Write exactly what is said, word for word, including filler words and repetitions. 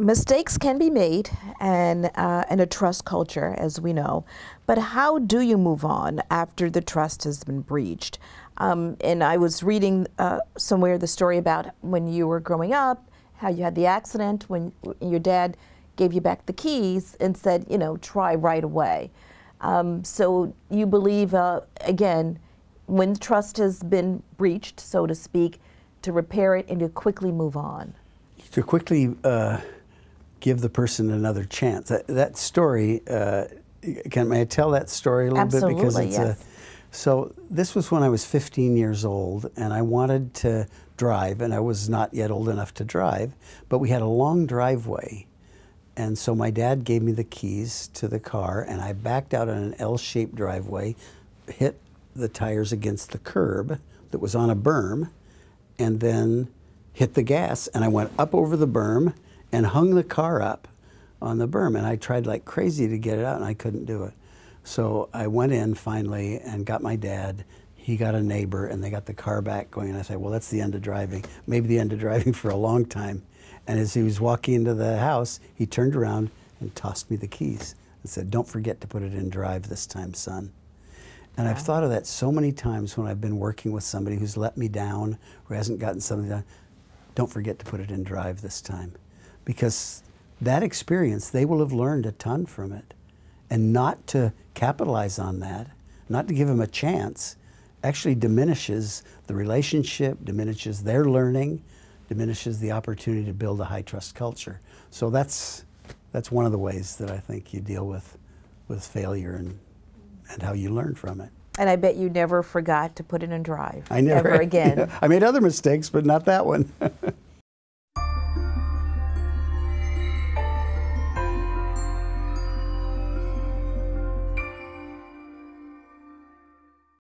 mistakes can be made, and uh, in a trust culture, as we know, but how do you move on after the trust has been breached? Um, and I was reading uh, somewhere the story about when you were growing up, how you had the accident, when your dad gave you back the keys and said, you know, try right away. Um, so you believe, uh, again, when trust has been breached, so to speak, to repair it and to quickly move on. To quickly uh, give the person another chance. That, that story, uh, can may I tell that story a little Absolutely, bit? Because it's yes. a, so this was when I was fifteen years old, and I wanted to drive, and I was not yet old enough to drive, but we had a long driveway. And so my dad gave me the keys to the car, and I backed out on an L-shaped driveway, hit the tires against the curb that was on a berm, and then hit the gas, and I went up over the berm and hung the car up on the berm, and I tried like crazy to get it out, and I couldn't do it. So I went in finally and got my dad, he got a neighbor, and they got the car back going, and I said, well, that's the end of driving, maybe the end of driving for a long time. And as he was walking into the house, he turned around and tossed me the keys and said, don't forget to put it in drive this time, son. And I've thought of that so many times when I've been working with somebody who's let me down or hasn't gotten something done. Don't forget to put it in drive this time. Because that experience, they will have learned a ton from it. And not to capitalize on that, not to give them a chance, actually diminishes the relationship, diminishes their learning, diminishes the opportunity to build a high trust culture. So that's, that's one of the ways that I think you deal with, with failure and, and how you learn from it. And I bet you never forgot to put it in drive. I never, ever again. Yeah, I made other mistakes, but not that one.